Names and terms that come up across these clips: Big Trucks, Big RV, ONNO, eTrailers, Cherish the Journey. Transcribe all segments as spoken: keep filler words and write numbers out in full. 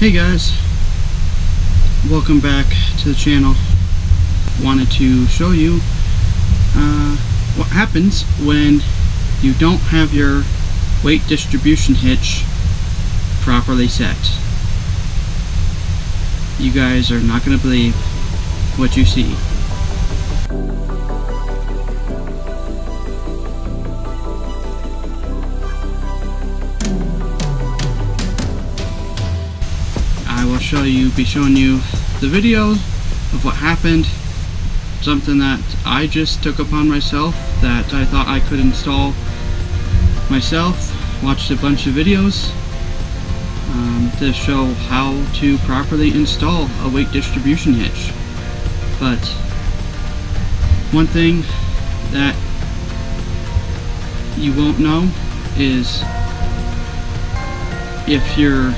Hey guys, welcome back to the channel. Wanted to show you uh, what happens when you don't have your weight distribution hitch properly set. You guys are not going to believe what you see. Show you be showing you the video of what happened, something that I just took upon myself that I thought I could install myself. Watched a bunch of videos um, to show how to properly install a weight distribution hitch, but one thing that you won't know is if you're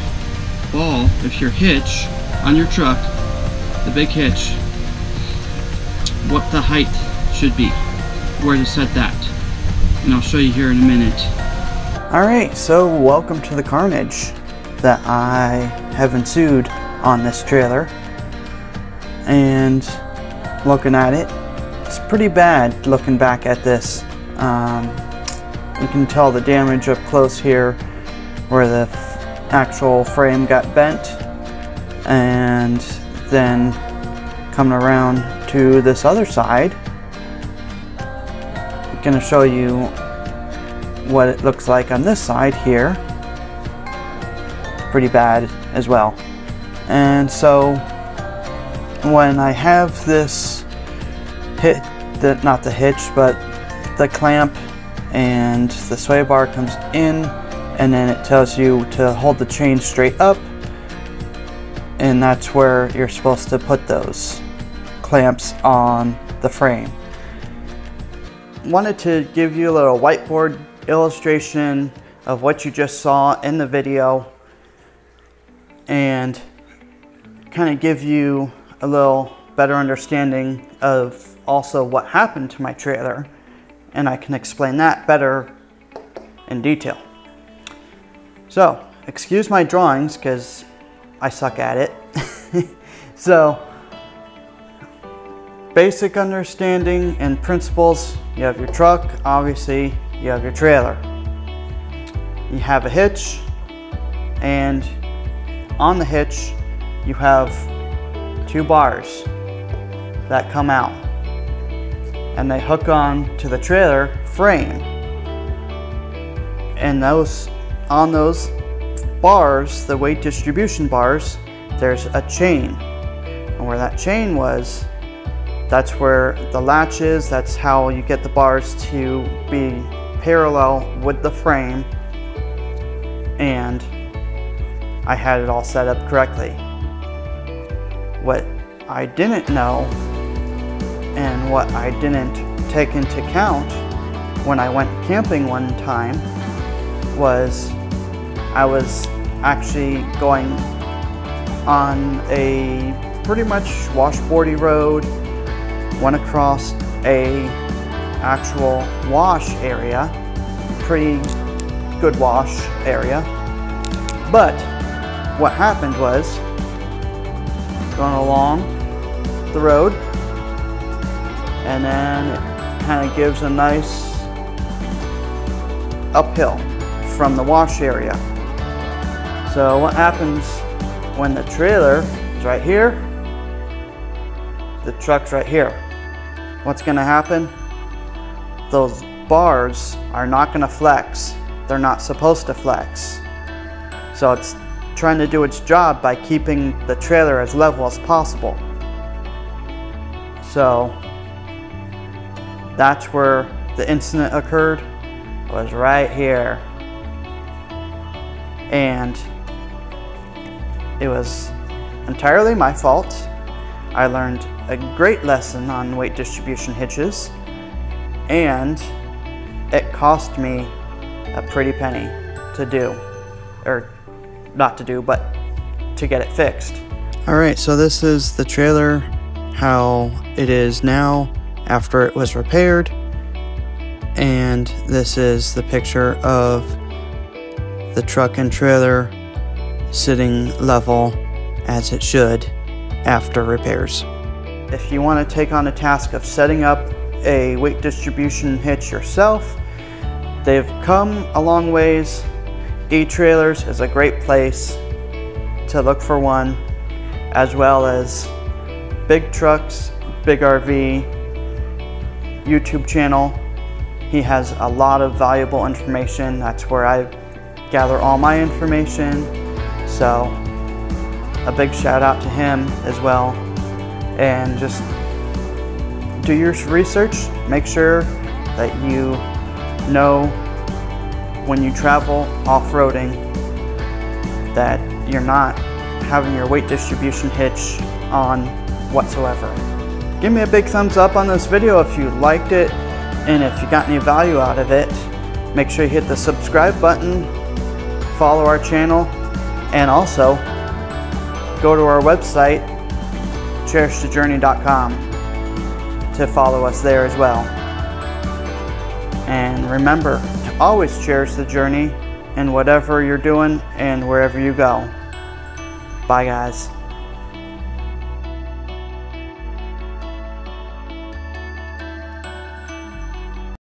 Ball, if your hitch on your truck, the big hitch, what the height should be, where to set that, and I'll show you here in a minute. Alright, so welcome to the carnage that I have ensued on this trailer, and looking at it, it's pretty bad looking back at this. Um, you can tell the damage up close here where the actual frame got bent, and then coming around to this other side, I'm going to show you what it looks like on this side here. Pretty bad as well. And so when I have this hit, the, not the hitch, but the clamp and the sway bar comes in, and then it tells you to hold the chain straight up, and that's where you're supposed to put those clamps on the frame. Wanted to give you a little whiteboard illustration of what you just saw in the video and kind of give you a little better understanding of also what happened to my trailer, and I can explain that better in detail. So, excuse my drawings because I suck at it. So, basic understanding and principles. You have your truck, obviously, you have your trailer. You have a hitch, and on the hitch, you have two bars that come out, and they hook on to the trailer frame, and those on those bars, the weight distribution bars, there's a chain, and where that chain was, that's where the latch is. That's how you get the bars to be parallel with the frame, and I had it all set up correctly. What I didn't know and what I didn't take into account when I went camping one time was I was actually going on a pretty much washboardy road, went across a actual wash area, pretty good wash area, but what happened was going along the road, and then it kind of gives a nice uphill from the wash area. So what happens when the trailer is right here, the truck's right here, what's gonna happen? Those bars are not gonna flex. They're not supposed to flex. So it's trying to do its job by keeping the trailer as level as possible. So that's where the incident occurred, was right here. And it was entirely my fault. I learned a great lesson on weight distribution hitches, and it cost me a pretty penny to do, or not to do, but to get it fixed. All right, so this is the trailer, how it is now after it was repaired, and this is the picture of the truck and trailer sitting level as it should after repairs. If you want to take on the task of setting up a weight distribution hitch yourself, they've come a long ways. eTrailers is a great place to look for one, as well as Big Trucks, Big R V, YouTube channel. He has a lot of valuable information. That's where I gather all my information. So a big shout out to him as well. And just do your research. Make sure that you know when you travel off-roading that you're not having your weight distribution hitch on whatsoever. Give me a big thumbs up on this video if you liked it, and if you got any value out of it, make sure you hit the subscribe button, follow our channel, and also go to our website, cherish the journey dot com, to follow us there as well. And remember to always cherish the journey in whatever you're doing and wherever you go. Bye guys.